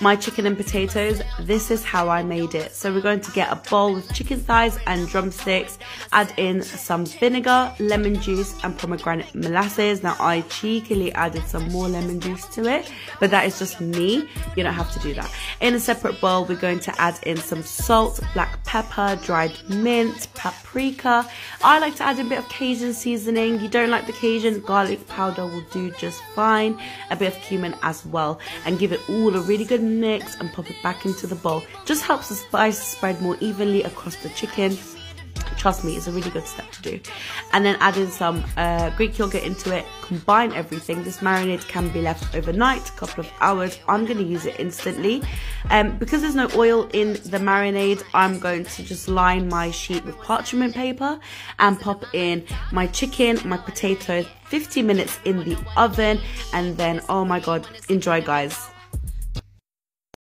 My chicken and potatoes, this is how I made it. So we're going to get a bowl with chicken thighs and drumsticks, add in some vinegar, lemon juice and pomegranate molasses. Now I cheekily added some more lemon juice to it, but that is just me, you don't have to do that. In a separate bowl we're going to add in some salt, black pepper, dried mint, paprika. I like to add a bit of Cajun seasoning. You don't like the Cajun, garlic powder will do just fine, a bit of cumin as well, and give it all a really good mix and pop it back into the bowl. Just helps the spice spread more evenly across the chicken. Trust me, it's a really good step to do. And then add in some Greek yogurt into it. Combine everything. This marinade can be left overnight, a couple of hours. I'm going to use it instantly. Because there's no oil in the marinade, I'm going to just line my sheet with parchment paper and pop in my chicken, my potatoes, 50 minutes in the oven, and then, oh my god, enjoy guys.